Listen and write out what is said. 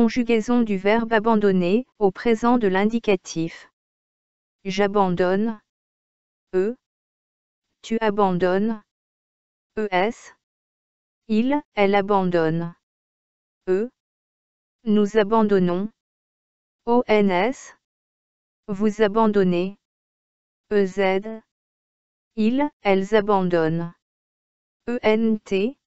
conjugaison du verbe abandonner au présent de l'indicatif. J'abandonne. E. Tu abandonnes. Es. Il, elle abandonne. E. Nous abandonnons. ONS. Vous abandonnez. EZ. Ils, elles abandonnent. ENT.